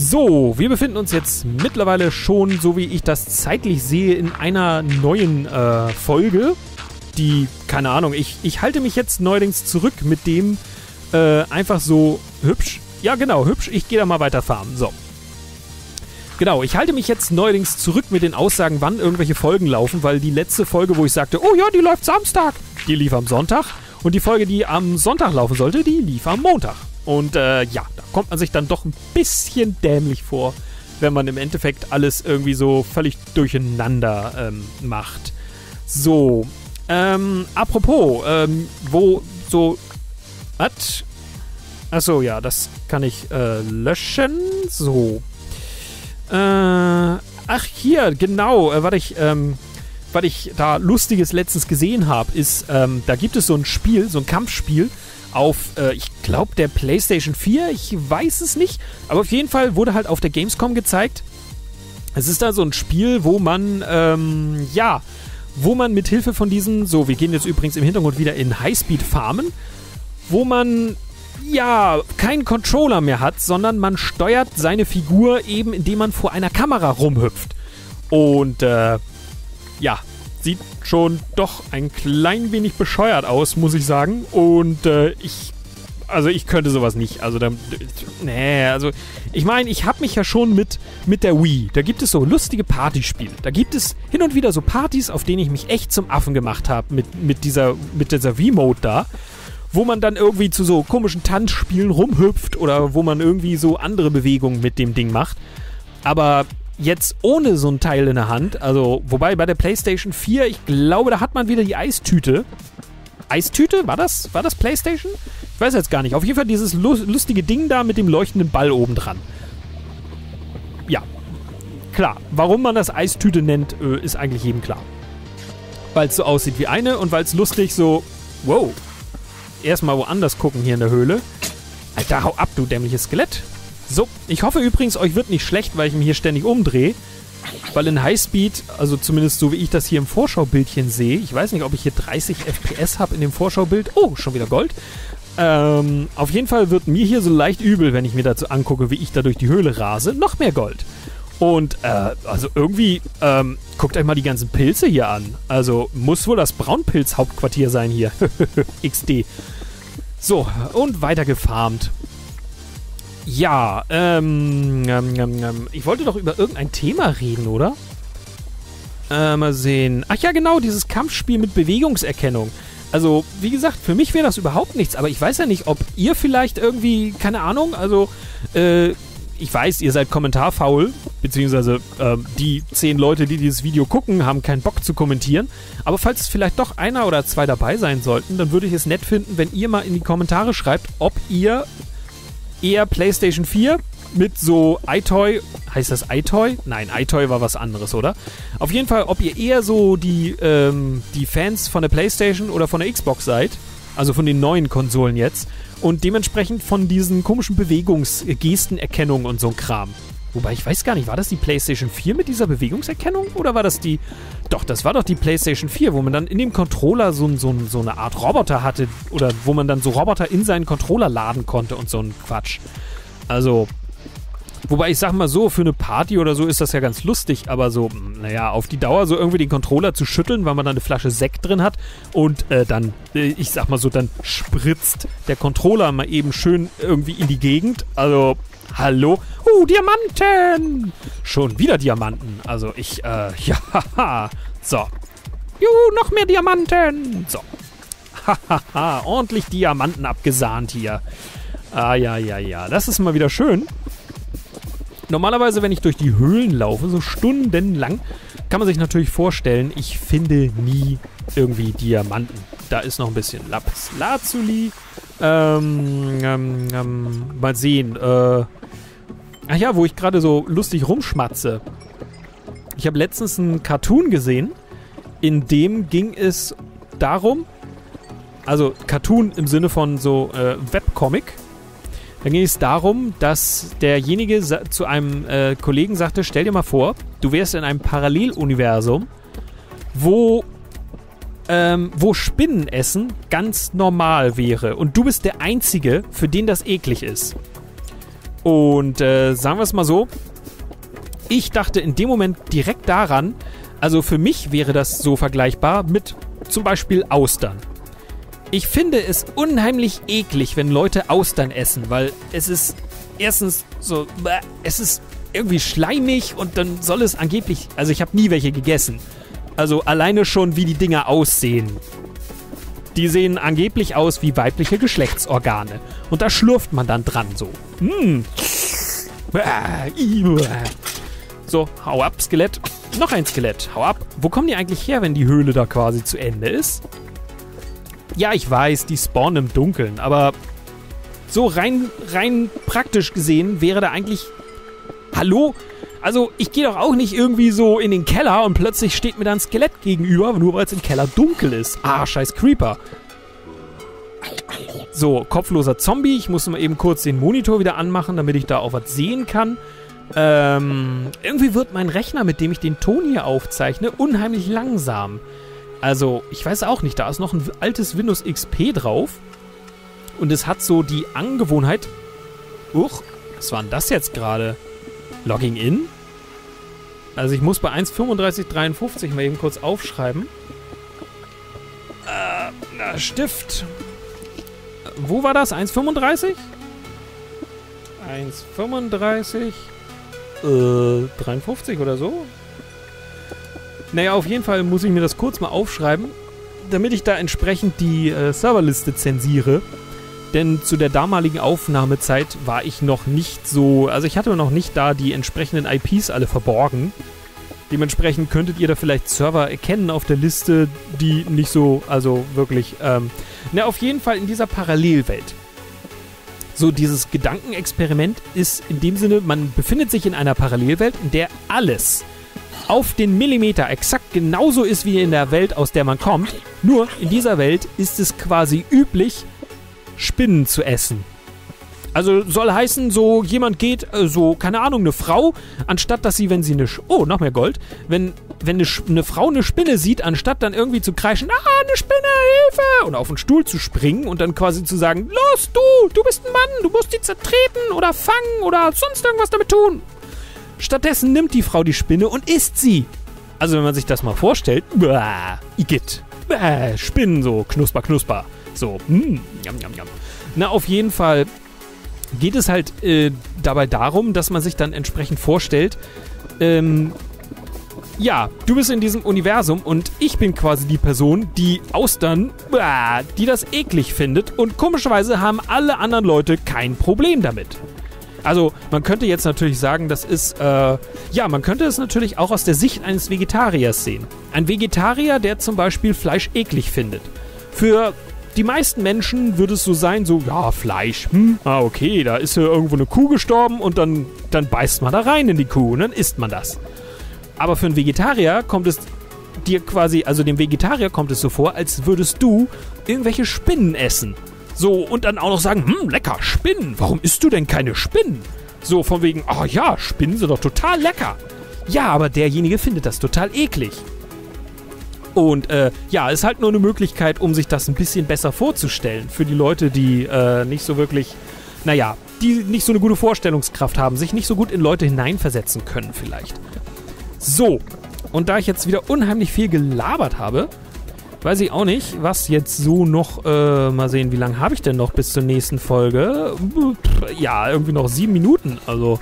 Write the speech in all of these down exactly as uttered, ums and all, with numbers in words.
So, wir befinden uns jetzt mittlerweile schon, so wie ich das zeitlich sehe, in einer neuen äh, Folge. Die, keine Ahnung, ich, ich halte mich jetzt neuerdings zurück mit dem äh, einfach so hübsch. Ja, genau, hübsch. Ich gehe da mal weiter farmen. So. Genau, ich halte mich jetzt neuerdings zurück mit den Aussagen, wann irgendwelche Folgen laufen, weil die letzte Folge, wo ich sagte, oh ja, die läuft Samstag, die lief am Sonntag. Und die Folge, die am Sonntag laufen sollte, die lief am Montag. Und äh, ja, da kommt man sich dann doch ein bisschen dämlich vor, wenn man im Endeffekt alles irgendwie so völlig durcheinander ähm, macht. So, ähm, apropos, ähm, wo so... Was? Achso, ja, das kann ich äh, löschen. So. Äh, ach, hier, genau. Äh, warte, ich, ähm, was ich da Lustiges letztens gesehen habe, ist, ähm, da gibt es so ein Spiel, so ein Kampfspiel auf, äh, ich glaube, der PlayStation vier. Ich weiß es nicht. Aber auf jeden Fall wurde halt auf der Gamescom gezeigt. Es ist da so ein Spiel, wo man, ähm, ja, wo man mit Hilfe von diesen, so, wir gehen jetzt übrigens im Hintergrund wieder in Highspeed farmen, wo man... ja, keinen Controller mehr hat, sondern man steuert seine Figur eben, indem man vor einer Kamera rumhüpft. Und, äh, ja, sieht schon doch ein klein wenig bescheuert aus, muss ich sagen. Und, äh, ich, also ich könnte sowas nicht. Also, da, nee, also, ich meine, ich habe mich ja schon mit, mit der Wii. Da gibt es so lustige Partyspiele. Da gibt es hin und wieder so Partys, auf denen ich mich echt zum Affen gemacht habe mit, mit dieser, mit dieser Wii-Mode da. Wo man dann irgendwie zu so komischen Tanzspielen rumhüpft oder wo man irgendwie so andere Bewegungen mit dem Ding macht. Aber jetzt ohne so ein Teil in der Hand, also wobei bei der PlayStation vier, ich glaube, da hat man wieder die Eistüte. Eistüte? War das? War das PlayStation? Ich weiß jetzt gar nicht. Auf jeden Fall dieses lustige Ding da mit dem leuchtenden Ball oben dran. Ja, klar. Warum man das Eistüte nennt, ist eigentlich jedem klar. Weil es so aussieht wie eine und weil es lustig so... Wow. Erstmal woanders gucken hier in der Höhle. Alter, hau ab, du dämliches Skelett. So, ich hoffe übrigens, euch wird nicht schlecht, weil ich mich hier ständig umdrehe. Weil in Highspeed, also zumindest so wie ich das hier im Vorschaubildchen sehe, ich weiß nicht, ob ich hier dreißig F P S habe in dem Vorschaubild. Oh, schon wieder Gold. Ähm, auf jeden Fall wird mir hier so leicht übel, wenn ich mir dazu angucke, wie ich da durch die Höhle rase. Noch mehr Gold. Und, äh, also irgendwie, ähm, guckt euch mal die ganzen Pilze hier an. Also, muss wohl das Braunpilz-Hauptquartier sein hier. X D. So, und weiter gefarmt. Ja, ähm, ähm, ähm, ich wollte doch über irgendein Thema reden, oder? Äh, mal sehen. Ach ja, genau, dieses Kampfspiel mit Bewegungserkennung. Also, wie gesagt, für mich wäre das überhaupt nichts. Aber ich weiß ja nicht, ob ihr vielleicht irgendwie, keine Ahnung, also, äh, ich weiß, ihr seid kommentarfaul, beziehungsweise äh, die zehn Leute, die dieses Video gucken, haben keinen Bock zu kommentieren. Aber falls es vielleicht doch einer oder zwei dabei sein sollten, dann würde ich es nett finden, wenn ihr mal in die Kommentare schreibt, ob ihr eher PlayStation vier mit so iToy, heißt das iToy? Nein, iToy war was anderes, oder? Auf jeden Fall, ob ihr eher so die, ähm, die Fans von der PlayStation oder von der Xbox seid, also von den neuen Konsolen jetzt, und dementsprechend von diesen komischen Bewegungsgestenerkennungen und so ein Kram. Wobei, ich weiß gar nicht, war das die PlayStation vier mit dieser Bewegungserkennung? Oder war das die... Doch, das war doch die PlayStation vier, wo man dann in dem Controller so, so, so eine Art Roboter hatte. Oder wo man dann so Roboter in seinen Controller laden konnte und so ein Quatsch. Also... Wobei, ich sag mal so, für eine Party oder so ist das ja ganz lustig, aber so, naja, auf die Dauer so irgendwie den Controller zu schütteln, weil man da eine Flasche Sekt drin hat und äh, dann, äh, ich sag mal so, dann spritzt der Controller mal eben schön irgendwie in die Gegend. Also, hallo? Uh, Diamanten! Schon wieder Diamanten. Also, ich, äh, ja, so. Juhu, noch mehr Diamanten! So. Hahaha, ordentlich Diamanten abgesahnt hier. Ah, ja, ja, ja, das ist mal wieder schön. Normalerweise, wenn ich durch die Höhlen laufe, so stundenlang, kann man sich natürlich vorstellen, ich finde nie irgendwie Diamanten. Da ist noch ein bisschen Lapis Lazuli. Ähm, ähm, ähm, mal sehen. Äh, ach ja, wo ich gerade so lustig rumschmatze. Ich habe letztens einen Cartoon gesehen, in dem ging es darum, also Cartoon im Sinne von so äh, Webcomic. Dann ging es darum, dass derjenige zu einem äh, Kollegen sagte, stell dir mal vor, du wärst in einem Paralleluniversum, wo, ähm, wo Spinnen essen ganz normal wäre. Und du bist der Einzige, für den das eklig ist. Und äh, sagen wir es mal so, ich dachte in dem Moment direkt daran, also für mich wäre das so vergleichbar mit zum Beispiel Austern. Ich finde es unheimlich eklig, wenn Leute Austern essen, weil es ist erstens so, es ist irgendwie schleimig und dann soll es angeblich, also ich habe nie welche gegessen. Also alleine schon, wie die Dinger aussehen. Die sehen angeblich aus wie weibliche Geschlechtsorgane. Und da schlürft man dann dran so. Mm. So, hau ab, Skelett. Noch ein Skelett, hau ab. Wo kommen die eigentlich her, wenn die Höhle da quasi zu Ende ist? Ja, ich weiß, die spawnen im Dunkeln, aber so rein, rein praktisch gesehen wäre da eigentlich... Hallo? Also, ich gehe doch auch nicht irgendwie so in den Keller und plötzlich steht mir da ein Skelett gegenüber, nur weil es im Keller dunkel ist. Ah, scheiß Creeper. So, kopfloser Zombie. Ich muss mal eben kurz den Monitor wieder anmachen, damit ich da auch was sehen kann. Ähm, irgendwie wird mein Rechner, mit dem ich den Ton hier aufzeichne, unheimlich langsam. Also, ich weiß auch nicht, da ist noch ein altes Windows X P drauf. Und es hat so die Angewohnheit... Uch, was war denn das jetzt gerade? Logging in? Also ich muss bei eins Komma fünfunddreißig Komma dreiundfünfzig mal eben kurz aufschreiben. Äh, na, Stift. Wo war das? eins Komma fünfunddreißig? eins Komma fünfunddreißig? Äh, dreiundfünfzig oder so? Naja, auf jeden Fall muss ich mir das kurz mal aufschreiben, damit ich da entsprechend die äh, Serverliste zensiere. Denn zu der damaligen Aufnahmezeit war ich noch nicht so... Also ich hatte noch nicht da die entsprechenden I Ps alle verborgen. Dementsprechend könntet ihr da vielleicht Server erkennen auf der Liste, die nicht so... Also wirklich... Ähm, na, auf jeden Fall in dieser Parallelwelt. So, dieses Gedankenexperiment ist in dem Sinne, man befindet sich in einer Parallelwelt, in der alles... auf den Millimeter exakt genauso ist wie in der Welt, aus der man kommt. Nur in dieser Welt ist es quasi üblich, Spinnen zu essen. Also soll heißen, so jemand geht, so, keine Ahnung, eine Frau, anstatt dass sie, wenn sie eine... Sch oh, noch mehr Gold. Wenn, wenn eine, eine Frau eine Spinne sieht, anstatt dann irgendwie zu kreischen, ah, eine Spinne, Hilfe! Und auf den Stuhl zu springen und dann quasi zu sagen, los, du, du bist ein Mann, du musst die zertreten oder fangen oder sonst irgendwas damit tun. Stattdessen nimmt die Frau die Spinne und isst sie. Also wenn man sich das mal vorstellt, bäh, Igitt, bäh, Spinnen so, knusper, knusper, so, mm, jam, jam, jam. Na, auf jeden Fall geht es halt äh, dabei darum, dass man sich dann entsprechend vorstellt, ähm, ja, du bist in diesem Universum und ich bin quasi die Person, die Austern, bäh, die das eklig findet und komischerweise haben alle anderen Leute kein Problem damit. Also, man könnte jetzt natürlich sagen, das ist, äh, ja, man könnte es natürlich auch aus der Sicht eines Vegetariers sehen. Ein Vegetarier, der zum Beispiel Fleisch eklig findet. Für die meisten Menschen würde es so sein, so, ja, Fleisch, hm, ah, okay, da ist ja irgendwo eine Kuh gestorben und dann, dann beißt man da rein in die Kuh und dann isst man das. Aber für einen Vegetarier kommt es dir quasi, also dem Vegetarier kommt es so vor, als würdest du irgendwelche Spinnen essen. So, und dann auch noch sagen, hm, lecker, Spinnen. Warum isst du denn keine Spinnen? So, von wegen, ach ja, Spinnen sind doch total lecker. Ja, aber derjenige findet das total eklig. Und, äh, ja, ist halt nur eine Möglichkeit, um sich das ein bisschen besser vorzustellen. Für die Leute, die, äh, nicht so wirklich, naja, die nicht so eine gute Vorstellungskraft haben, sich nicht so gut in Leute hineinversetzen können vielleicht. So, und da ich jetzt wieder unheimlich viel gelabert habe... Weiß ich auch nicht, was jetzt so noch, äh, mal sehen, wie lange habe ich denn noch bis zur nächsten Folge? Ja, irgendwie noch sieben Minuten, also,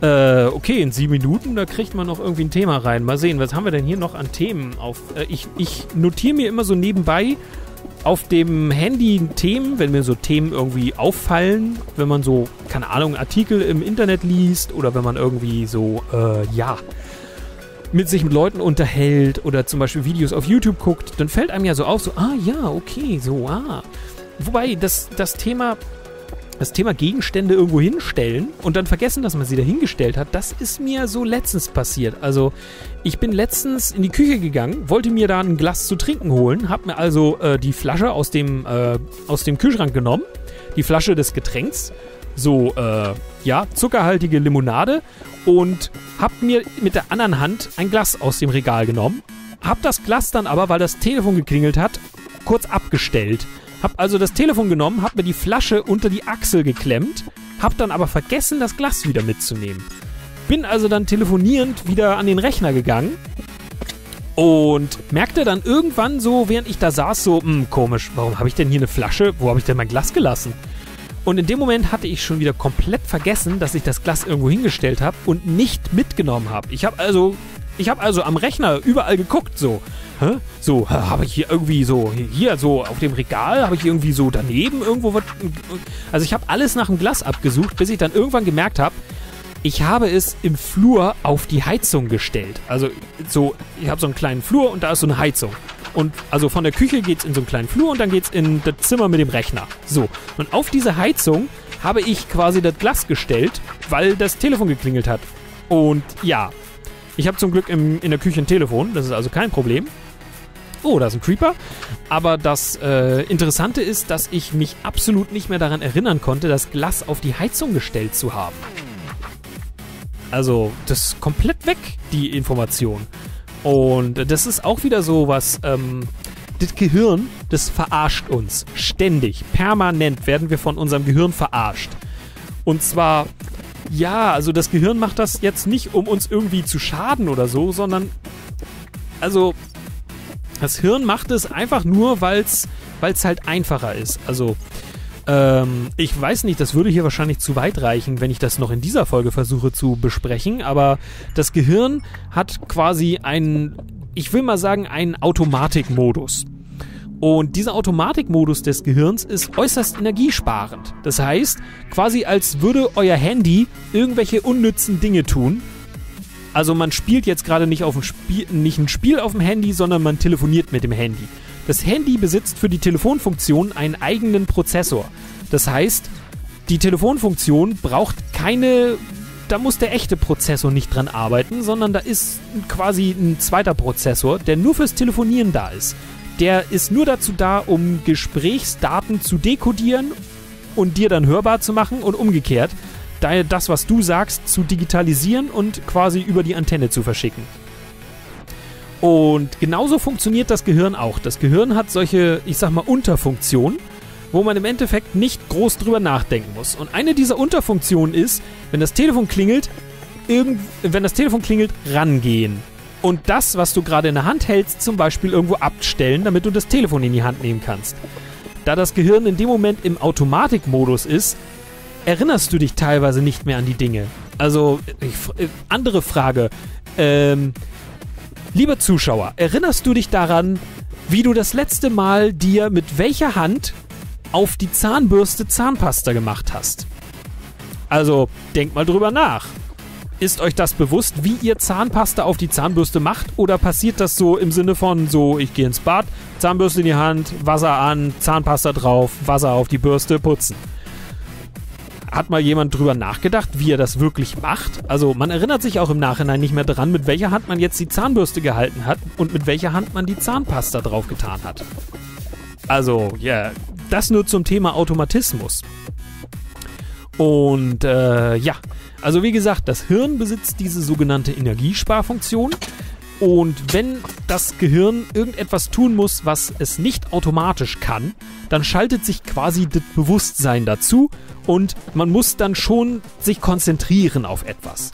äh, okay, in sieben Minuten, da kriegt man noch irgendwie ein Thema rein. Mal sehen, was haben wir denn hier noch an Themen auf? Äh, ich ich notiere mir immer so nebenbei auf dem Handy Themen, wenn mir so Themen irgendwie auffallen, wenn man so, keine Ahnung, Artikel im Internet liest oder wenn man irgendwie so, äh, ja... mit sich mit Leuten unterhält oder zum Beispiel Videos auf YouTube guckt, dann fällt einem ja so auf, so, ah ja, okay, so, ah. Wobei, das, das Thema, das Thema Gegenstände irgendwo hinstellen und dann vergessen, dass man sie da hingestellt hat, das ist mir so letztens passiert. Also, ich bin letztens in die Küche gegangen, wollte mir da ein Glas zu trinken holen, hab mir also äh, die Flasche aus dem, äh, aus dem Kühlschrank genommen, die Flasche des Getränks, so, äh, ja, zuckerhaltige Limonade und hab mir mit der anderen Hand ein Glas aus dem Regal genommen. Hab das Glas dann aber, weil das Telefon geklingelt hat, kurz abgestellt. Hab also das Telefon genommen, hab mir die Flasche unter die Achsel geklemmt hab dann aber vergessen, das Glas wieder mitzunehmen. Bin also dann telefonierend wieder an den Rechner gegangen und merkte dann irgendwann so, während ich da saß, so, mh, komisch, warum habe ich denn hier eine Flasche? Wo habe ich denn mein Glas gelassen? Und in dem Moment hatte ich schon wieder komplett vergessen, dass ich das Glas irgendwo hingestellt habe und nicht mitgenommen habe. Ich habe also, ich habe also am Rechner überall geguckt, so. Hä? So, habe ich hier irgendwie so, hier so auf dem Regal, habe ich irgendwie so daneben irgendwo was. Also ich habe alles nach dem Glas abgesucht, bis ich dann irgendwann gemerkt habe, ich habe es im Flur auf die Heizung gestellt. Also so, ich habe so einen kleinen Flur und da ist so eine Heizung. Und also von der Küche geht es in so einen kleinen Flur und dann geht es in das Zimmer mit dem Rechner. So, und auf diese Heizung habe ich quasi das Glas gestellt, weil das Telefon geklingelt hat. Und ja, ich habe zum Glück im, in der Küche ein Telefon, das ist also kein Problem. Oh, da ist ein Creeper. Aber das äh, Interessante ist, dass ich mich absolut nicht mehr daran erinnern konnte, das Glas auf die Heizung gestellt zu haben. Also, das ist komplett weg, die Information. Und das ist auch wieder so was, ähm, das Gehirn, das verarscht uns. Ständig, permanent werden wir von unserem Gehirn verarscht. Und zwar, ja, also das Gehirn macht das jetzt nicht, um uns irgendwie zu schaden oder so, sondern, also, das Hirn macht es einfach nur, weil es halt einfacher ist. Also, ähm, ich weiß nicht, das würde hier wahrscheinlich zu weit reichen, wenn ich das noch in dieser Folge versuche zu besprechen, aber das Gehirn hat quasi einen, ich will mal sagen, einen Automatikmodus. Und dieser Automatikmodus des Gehirns ist äußerst energiesparend. Das heißt, quasi als würde euer Handy irgendwelche unnützen Dinge tun. Also man spielt jetzt gerade nicht, auf ein Spiel, nicht ein Spiel auf dem Handy, sondern man telefoniert mit dem Handy. Das Handy besitzt für die Telefonfunktion einen eigenen Prozessor. Das heißt, die Telefonfunktion braucht keine, da muss der echte Prozessor nicht dran arbeiten, sondern da ist quasi ein zweiter Prozessor, der nur fürs Telefonieren da ist. Der ist nur dazu da, um Gesprächsdaten zu dekodieren und dir dann hörbar zu machen und umgekehrt. Daher das, was du sagst, zu digitalisieren und quasi über die Antenne zu verschicken. Und genauso funktioniert das Gehirn auch. Das Gehirn hat solche, ich sag mal, Unterfunktionen, wo man im Endeffekt nicht groß drüber nachdenken muss. Und eine dieser Unterfunktionen ist, wenn das Telefon klingelt, irgend, wenn das Telefon klingelt, rangehen. Und das, was du gerade in der Hand hältst, zum Beispiel irgendwo abstellen, damit du das Telefon in die Hand nehmen kannst. Da das Gehirn in dem Moment im Automatikmodus ist, erinnerst du dich teilweise nicht mehr an die Dinge. Also, ich, andere Frage. Ähm, lieber Zuschauer, erinnerst du dich daran, wie du das letzte Mal dir mit welcher Hand auf die Zahnbürste Zahnpasta gemacht hast? Also, denkt mal drüber nach. Ist euch das bewusst, wie ihr Zahnpasta auf die Zahnbürste macht? Oder passiert das so im Sinne von so, ich gehe ins Bad, Zahnbürste in die Hand, Wasser an, Zahnpasta drauf, Wasser auf die Bürste, putzen? Hat mal jemand drüber nachgedacht, wie er das wirklich macht? Also man erinnert sich auch im Nachhinein nicht mehr daran, mit welcher Hand man jetzt die Zahnbürste gehalten hat und mit welcher Hand man die Zahnpasta drauf getan hat. Also, ja, yeah, das nur zum Thema Automatismus. Und äh, ja, also wie gesagt, das Hirn besitzt diese sogenannte Energiesparfunktion. Und wenn das Gehirn irgendetwas tun muss, was es nicht automatisch kann, dann schaltet sich quasi das Bewusstsein dazu und man muss dann schon sich konzentrieren auf etwas.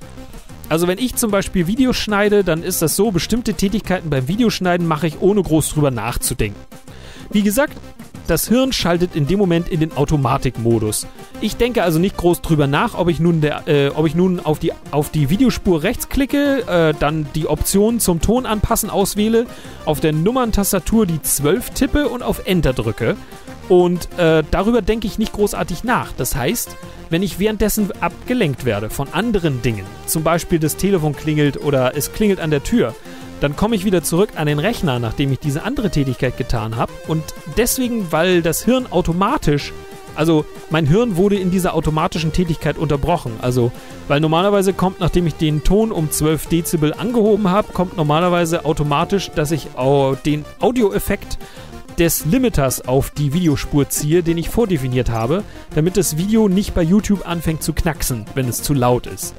Also wenn ich zum Beispiel Videos schneide, dann ist das so, bestimmte Tätigkeiten beim Videoschneiden mache ich, ohne groß drüber nachzudenken. Wie gesagt, das Hirn schaltet in dem Moment in den Automatikmodus. Ich denke also nicht groß drüber nach, ob ich nun, der, äh, ob ich nun auf, die, auf die Videospur rechts klicke, äh, dann die Option zum Ton anpassen auswähle, auf der Nummerntastatur die zwölf tippe und auf Enter drücke. Und äh, darüber denke ich nicht großartig nach. Das heißt, wenn ich währenddessen abgelenkt werde von anderen Dingen, zum Beispiel das Telefon klingelt oder es klingelt an der Tür, dann komme ich wieder zurück an den Rechner, nachdem ich diese andere Tätigkeit getan habe. Und deswegen, weil das Hirn automatisch, also mein Hirn wurde in dieser automatischen Tätigkeit unterbrochen. Also, weil normalerweise kommt, nachdem ich den Ton um zwölf Dezibel angehoben habe, kommt normalerweise automatisch, dass ich den Audioeffekt des Limiters auf die Videospur ziehe, den ich vordefiniert habe, damit das Video nicht bei YouTube anfängt zu knacksen, wenn es zu laut ist.